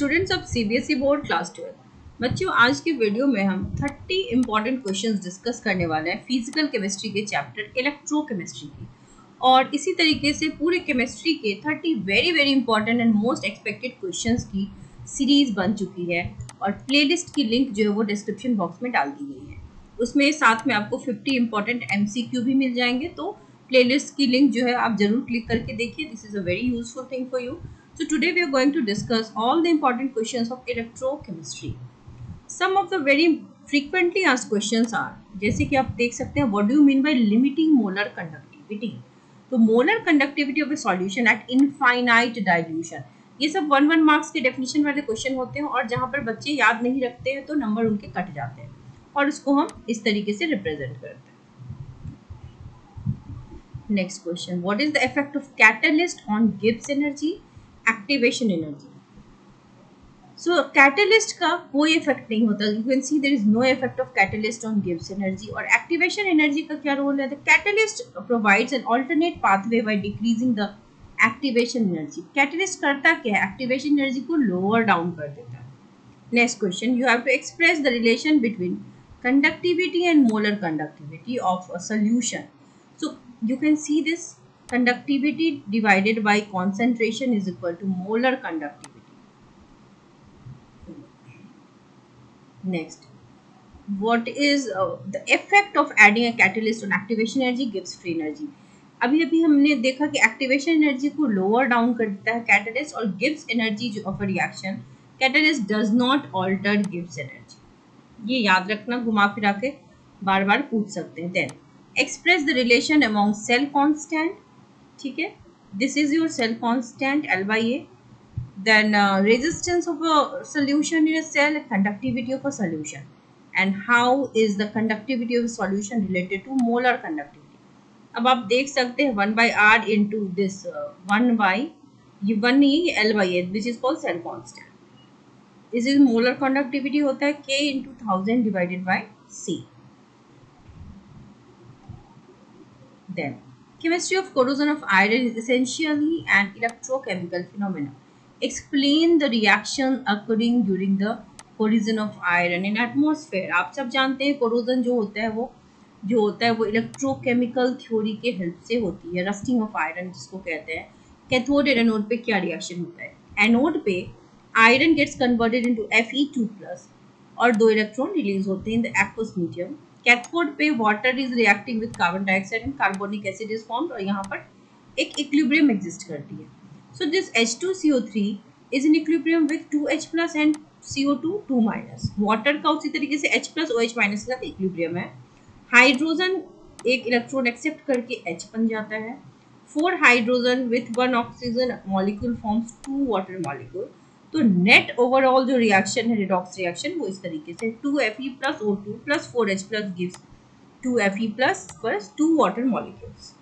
Students of CBSE board class 12। बच्चों आज के वीडियो में हम 30 इंपॉर्टेंट क्वेश्चंस डिस्कस करने वाले हैं फिजिकल केमिस्ट्री के चैप्टर इलेक्ट्रोकेमिस्ट्री की, और इसी तरीके से पूरे केमिस्ट्री के 30 very important and most expected questions की सीरीज बन चुकी है और प्लेलिस्ट की लिंक जो है वो डिस्क्रिप्शन बॉक्स में डाल दी गई है। उसमें साथ में आपको 50 इंपॉर्टेंट MCQ भी मिल जाएंगे, तो प्लेलिस्ट की लिंक जो है आप जरूर क्लिक करके देखिए। This is a very useful thing for you. So today we are going to discuss all the important questions of electrochemistry. Some of the very frequently asked questions are, जैसे कि आप देख सकते हैं, what do you mean by limiting molar conductivity? तो molar conductivity of a solution at infinite dilution. ये सब 1-1 marks के definition वाले question होते हैं और जहाँ पर बच्चे याद नहीं रखते हैं तो नंबर उनके कट जाते हैं और उसको हम इस तरीके से represent करते हैं। Next question, what is the effect of catalyst on Gibbs energy? Activation energy. So catalyst का कोई इफेक्ट नहीं होता। You can see there is no effect of catalyst on Gibbs energy. और एक्टिवेशन एनर्जी का क्या role है? The catalyst provides an alternate pathway by decreasing the activation energy. Catalyst करता क्या है? एक्टिवेशन एनर्जी को लोअर डाउन कर देता है। Next question, you have to express the relation between conductivity and molar conductivity of a solution. So you can see this conductivity divided by concentration is equal to molar conductivity. Next, what is the effect of adding a catalyst on activation energy gives free energy? अभी हमने देखा कि activation energy को lower down कर देता है catalyst और gives energy of a reaction. Catalyst does not alter gives energy. ये याद रखना, घुमा फिरा के बार बार पूछ सकते हैं। Then express the relation among cell constant. ठीक है, this is your cell constant L by A. Then resistance of a solution in a cell, conductivity of a solution, and how is the conductivity of solution related to molar conductivity. अब आप देख सकते हैं 1/r into this 1/, ये 1 नहीं है, L by A which is called cell constant. This is molar conductivity होता है k into 1000 divided by c। Then chemistry of corrosion of iron is essentially an electrochemical phenomenon. Explain the reaction occurring during the corrosion of iron in atmosphere. आप सब जानते हैं corrosion जो होता है वो electrochemical theory के help से होती है। Rusting of iron जिसको कहते हैं। Cathode and anode पे क्या reaction होता है? Anode पे iron gets converted into Fe2+ और 2 electron release होते हैं in the aqueous medium. Cathode पे water is reacting with carbon dioxide and carbonic acid is formed और यहाँ पर एक इक्विलिब्रियम एग्जिस्ट करती है। So this H2CO3 is in equilibrium with 2H+ and CO2 2-। Water का उसी तरीके से H+ OH- के साथ इक्विलिब्रियम है। हाइड्रोजन एक इलेक्ट्रॉन एक्सेप्ट करके H बन जाता है। 4 hydrogen with 1 oxygen molecule forms 2 water molecule. तो नेट ओवरऑल जो रिएक्शन है, रिडॉक्स रिएक्शन, वो इस तरीके से 2Fe+O2+4H+ gives 2Fe+2 water molecules.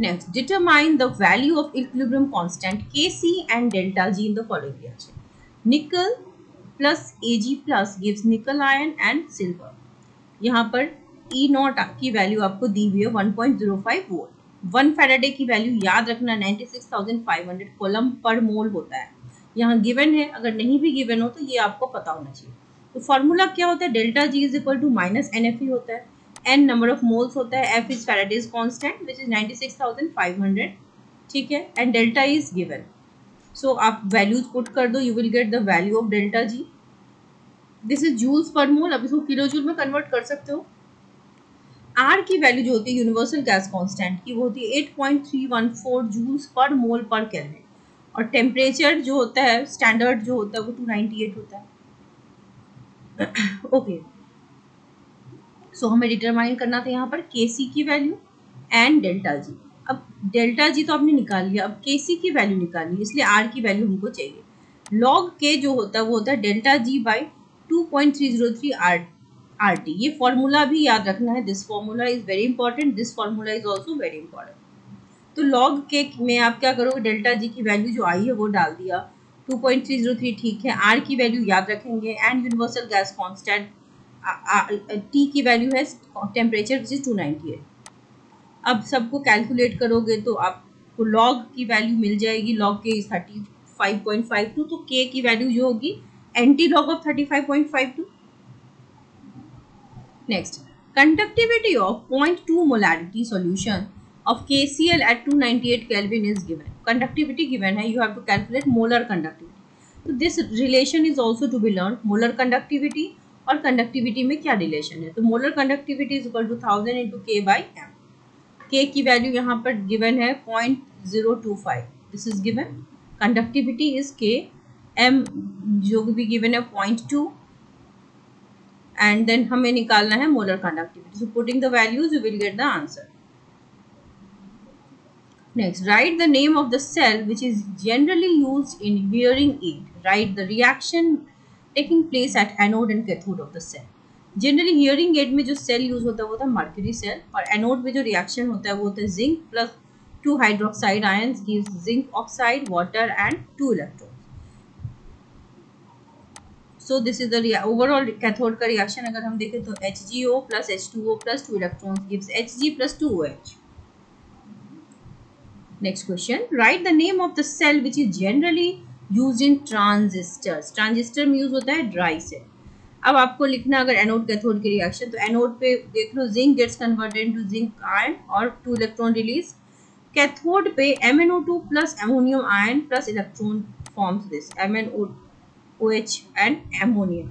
Next, determine the value of equilibrium constant Kc and delta G in the following reaction. Nickel plus Ag+ gives nickel ion and silver. यहाँ पर E0 की value आपको दी हुई है 1.05 वोल्ट। 1 फैराडे की value याद रखना 96,500 कॉलम पर मोल होता है। यहाँ गिवन है, अगर नहीं भी गिवन हो तो ये आपको पता होना चाहिए। तो फार्मूला क्या होता है? Delta G is equal to minus NFE होता है। n नंबर ऑफ मोल्स होता है। F is Faraday's constant which is 96,500। ठीक है, and delta is given. So आप वैल्यूज पुट कर दो, you will get the value of delta G. This is joules per mole. अब इसको किलो जूल में कन्वर्ट कर सकते हो। आर की वैल्यू जो होती है यूनिवर्सल गैस कांस्टेंट की, वो होती है 8.314 जूल्स पर मोल पर केल्विन। और टेम्परेचर जो होता है स्टैंडर्ड जो होता है वो 298 होता है। ओके, सो हमें डिटरमाइन करना था यहाँ पर Kc की वैल्यू एंड डेल्टा जी। अब डेल्टा जी तो आपने निकाल लिया, अब Kc की वैल्यू निकालनी, इसलिए आर की वैल्यू हमको चाहिए। लॉग के जो होता है वो होता है डेल्टा जी बाई 2.303 RT। ये फॉर्मूला भी याद रखना है। This formula is very important, this formula is also very important. तो लॉग के में आप क्या करोगे, डेल्टा जी की वैल्यू जो आई है वो डाल दिया 2.303। ठीक है, आर की वैल्यू याद रखेंगे and universal gas constant. T की वैल्यू है टेम्परेचर विच इज 298। अब सबको कैलकुलेट करोगे तो आपको लॉग की वैल्यू मिल जाएगी। लॉग के इज 30 5.52, तो k की वैल्यू जो होगी anti log of 35.52। Next, conductivity of 0.2 molarity solution of KCl at 298 Kelvin is given. Conductivity given है, you have to calculate molar conductivity. So this relation is also to be learned. Molar conductivity और conductivity में क्या relation है? तो molar conductivity is equal to 1000 into K by M. K की value यहाँ पर given है 0.025. This is given. Conductivity is K. M जो भी given है 0.2. And then हमें निकालना है molar conductivity. So putting the values, you will get the answer. Next, write the name of the cell which is generally used in hearing aid. Write the reaction taking place at anode and cathode of the cell. Generally hearing aid में जो cell use होता है वो था mercury cell, और anode में जो reaction होता है वो होता है zinc plus 2 hydroxide ions gives zinc oxide, water and 2 electrons. So this is the overall cathode का reaction अगर हम देखें तो HgO plus H2O plus 2 electrons gives Hg plus 2OH. Next question, write the name of the cell which is generally used in transistors. Transistor में use होता है dry cell. अब आपको लिखना अगर anode cathode की reaction, तो anode पे देख लो zinc gets converted into zinc ion और 2 electron release. Cathode पे MnO2 plus ammonium ion plus electron forms this MnOH and ammonia.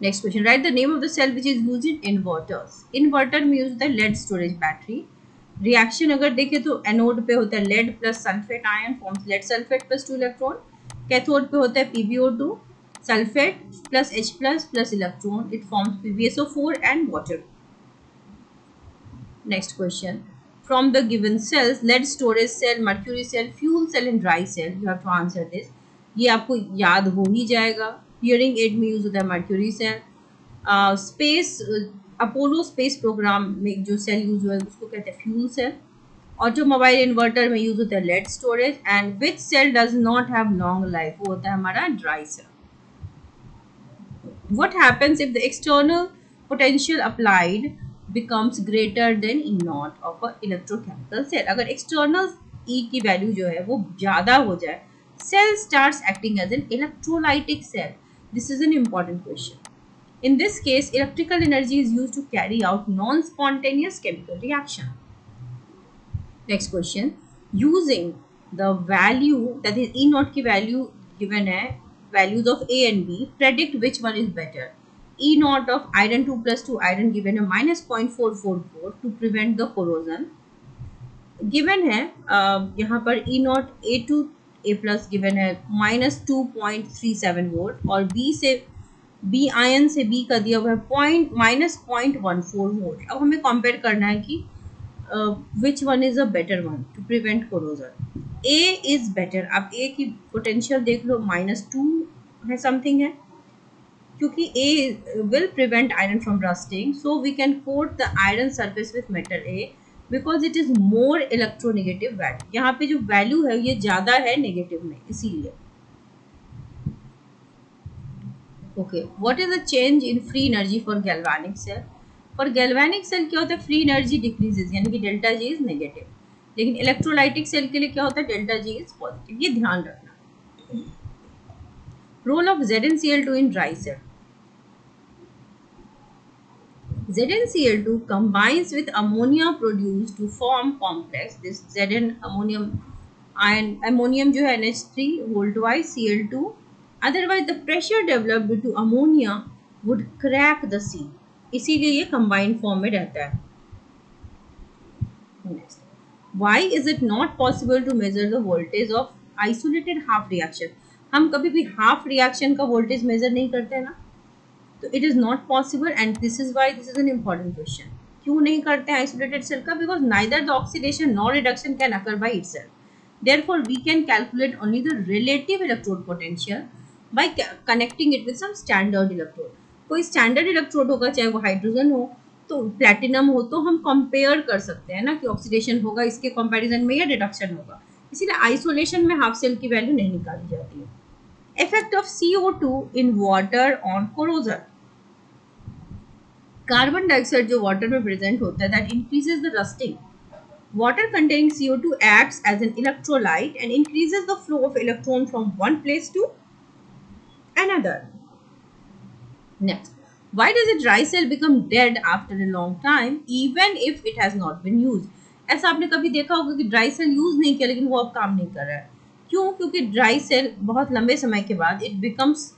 Next question, write the name of the cell which is used in inverters. Inverter में use होता है lead storage battery. Reaction अगर देखें तो anode पे होता है lead plus sulphate ion forms lead sulphate plus 2 electron, cathode पे होता है PbO2 sulphate plus H plus plus electron, it forms PbSO4 and water. Next question, from the given cells lead storage cell, mercury cell, fuel cell and dry cell, you have to answer this. ये आपको याद हो ही जाएगा। Hearing aid में use होता है mercury cell. Space Apollo space programme में जो सेल यूज हुआ है उसको कहते हैं फ्यूल सेल। ऑटोमोबाइल इन्वर्टर में यूज होता है lead storage. And which cell does not have long life, वो होता है हमारा dry cell. What happens if the external potential applied becomes greater than E not of a electrochemical cell. अगर external E की value जो है वो ज़्यादा हो जाए, cell starts acting as an electrolytic cell. This is an important question. In this case, electrical energy is used to carry out non-spontaneous chemical reaction. Next question, using the value, that is E naught की value given है, values of A and B, predict which one is better. E naught of iron 2 plus 2 iron given है -0.444 to prevent the corrosion. Given है यहाँ पर E naught A2 A plus given है -2.37 volt, और B से B ion से B का दिया हुआ है -0.14 वोल्ट। अब हमें कंपेयर करना है कि which one is a better one to prevent corrosion. A is better. आप ए की पोटेंशियल देख लो -2 है समथिंग है, क्योंकि A will prevent iron from rusting, so we can coat the iron surface with metal A because it is more electronegative value. यहाँ पे जो value है ये ज़्यादा है नेगेटिव में, इसीलिए। Okay, what is the change in free energy for galvanic cell? For galvanic cell क्या होता है, फ्री एनर्जी डिक्रीजेज, यानी कि डेल्टा जी इज नेगेटिव। लेकिन इलेक्ट्रोलाइटिक सेल के लिए क्या होता है, डेल्टा जी इज पॉजिटिव। ये ध्यान रखना। Role of ZnCl2 in dry cell. ZnCl2 combines with ammonia produce to form complex. This Zn ammonium ion, ammonium जो है NH3 whole twice Cl2. Otherwise, the pressure developed due to ammonia would crack the seal. इसीलिए ये combined form में रहता है। Next, why is it not possible to measure the voltage of isolated half reaction? हम कभी भी half reaction का voltage measure नहीं करते ना, तो it is not possible and this is why this is an important question. क्यों नहीं करते हैं isolated cell का? Because neither the oxidation nor reduction can occur by itself. Therefore, we can calculate only the relative electrode potential by connecting it with some standard electrode. कोई standard electrode होगा, चाहे वो hydrogen हो तो platinum हो, तो हम compare कर सकते हैं ना कि ऑक्सीडेशन होगा इसके कंपैरिजन में या रिडक्शन होगा। इसीलिए आइसोलेशन में हाफ सेल की वैल्यू नहीं निकाली जाती है। Effect of CO2 in water on corrosion. Carbon dioxide जो वाटर में प्रेजेंट होता है, that increases the rusting. Water containing CO2 acts as an electrolyte and increases the flow of electrons from one place to another. Next, why does a dry cell become dead after a long time even if it has not been used? ऐसा आपने कभी देखा होगा कि dry cell use नहीं किया लेकिन वो अब काम नहीं कर रहा है, क्यों? क्योंकि ड्राई सेल बहुत लंबे समय के बाद इट बिकम्स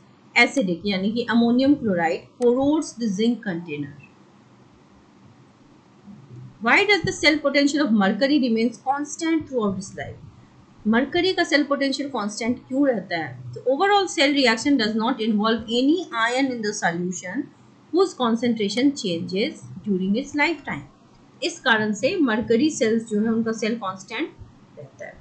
एसिडिक यानी कि ammonium chloride corrodes the zinc container. Why does the cell potential of mercury remains constant throughout its life? Mercury का सेल पोटेंशियल कांस्टेंट क्यों रहता है? तो overall cell reaction does not involve any ion in the solution whose concentration changes during its life time. इस कारण से mercury sales जो है उनका सेल कांस्टेंट रहता है.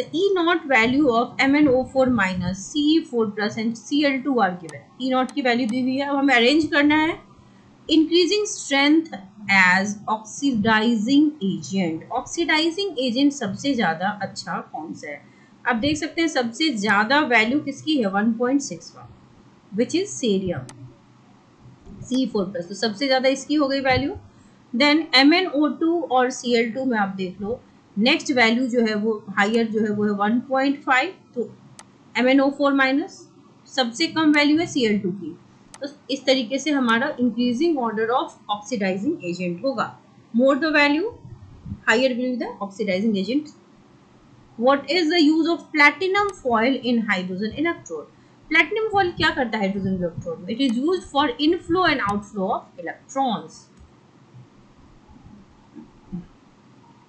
The E naught value of MnO4 minus Ce4+ and Cl2 are given. E naught की value दी हुई है, अब हमें अरेंज करना है. Increasing strength as oxidizing agent. Oxidizing agent सबसे ज़्यादा अच्छा कौन सा है? आप देख सकते हैं सबसे ज़्यादा वैल्यू किसकी है 1.61, which is cerium, C4+. तो सबसे ज़्यादा इसकी हो गई वैल्यू. देन MnO2 और Cl2 में आप देख लो नेक्स्ट वैल्यू जो है वो हायर जो है वो है 1.5. तो MnO4 माइनस सबसे कम वैल्यू है Cl2 की. तो इस तरीके से हमारा increasing order of oxidising agent होगा. More the value higher will be the oxidising agent. What is the use of platinum foil in hydrogen electrode? Platinum foil क्या करता है हाइड्रोजन इलेक्ट्रोड में? It is used for inflow and outflow of electrons.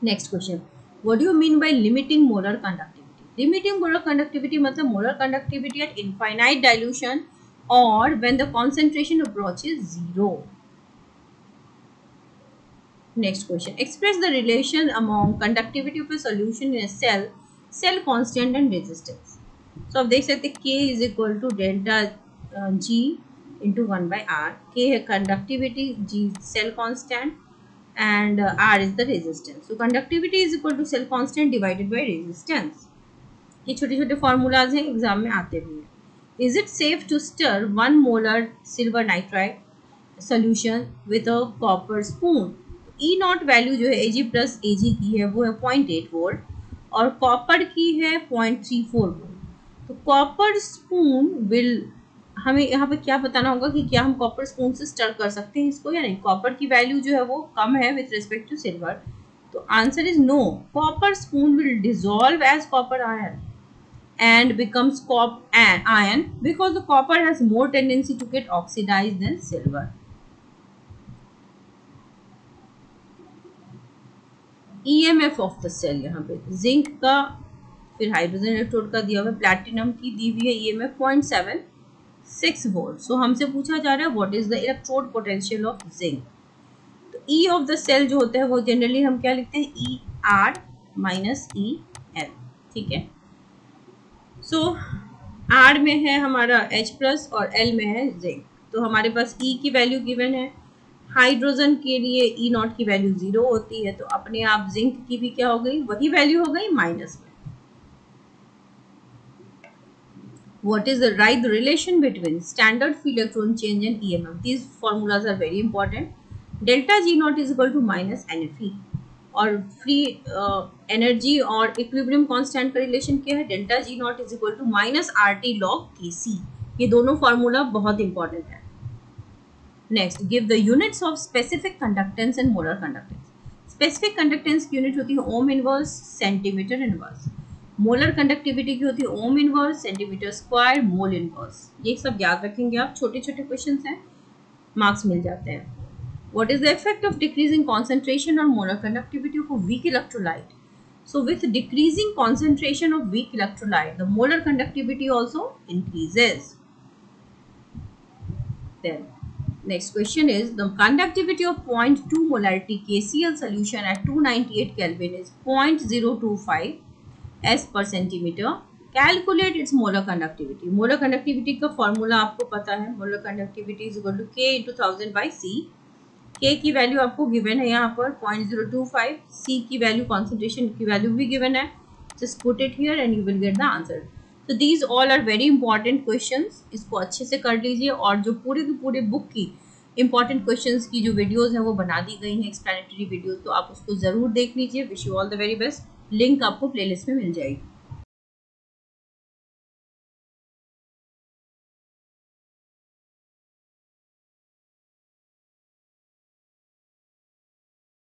Next question, what do you mean by limiting molar conductivity? Limiting molar conductivity मतलब molar conductivity at infinite dilution or when the concentration approaches zero. Next question, express the relation among conductivity of a solution in a cell, cell constant and resistance. So आप देख सकते K is equal to delta G into 1/R. K है conductivity, G cell constant and R is the resistance. So conductivity is equal to cell constant divided by resistance. ये छोटे छोटे formulas हैं, exam में आते भी हैं. Is it safe to stir 1 molar silver nitride solution with a copper spoon? E naught value जो है Ag+ Ag की है वो है 0.8 वोल्ट और कॉपर की है 0.34 वोल्ट. तो कॉपर स्पून विल, हमें यहाँ पे क्या बताना होगा कि क्या हम कॉपर स्पून से स्टर कर सकते हैं इसको या नहीं. कॉपर की वैल्यू जो है वो कम है विथ रिस्पेक्ट टू सिल्वर. तो answer is no. Copper spoon will dissolve as copper ion and becomes copper iron because the copper has more tendency to get oxidized than silver. EMF of the cell यहाँ पे zinc का फिर hydrogen electrode का दिया हुआ है, platinum की दी हुई है EMF 0.76 वोल्ट. सो हमसे पूछा जा रहा है what is the electrode potential of zinc? तो E of the cell जो होता है वो generally हम क्या लिखते हैं Er - El. ठीक है. सो R में है हमारा H+ और L में है जिंक. तो हमारे पास E की वैल्यू गिवन है. हाइड्रोजन के लिए E नॉट की वैल्यू 0 होती है तो अपने आप जिंक की भी क्या हो गई, वही वैल्यू हो गई माइनस में. What is the right relation between standard free electron change and EMF? These formulas are very important. Delta G naught is equal to minus NFE और फ्री एनर्जी और इक्विलिब्रियम कांस्टेंट का relation क्या है? Delta G naught is equal to minus RT log KC. ये दोनों formula बहुत important है. Next, give the units of specific conductance and molar conductance. Specific conductance की यूनिट होती है ohm inverse, centimetre inverse. Molar conductivity की होती है ohm inverse, centimetre square, mole inverse. ये सब याद रखेंगे आप, छोटे छोटे क्वेश्चन हैं, मार्क्स मिल जाते हैं. What is the effect of decreasing concentration on molar conductivity of a weak electrolyte? So with decreasing concentration of weak electrolyte, the molar conductivity also increases. Then next question is the conductivity of 0.2 molarity KCl solution at 298 Kelvin is 0.025 s per centimeter. Calculate its molar conductivity. Molar conductivity का formula आपको पता है. Molar conductivity is equal to K into 1000 by C. K की value आपको given है यहाँ पर 0.025. C की वैल्यू, कॉन्सेंट्रेशन की वैल्यू भी गिवन है. Just put it here and you will get the answer. तो these all are very important questions. इसको अच्छे से कर लीजिए और जो पूरे की पूरे बुक की इंपॉर्टेंट क्वेश्चंस की जो वीडियोस हैं वो बना दी गई हैं, एक्सप्लेनेटरी वीडियोस, तो आप उसको ज़रूर देख लीजिए। Wish you all the very best. Link आपको प्लेलिस्ट में मिल जाएगी।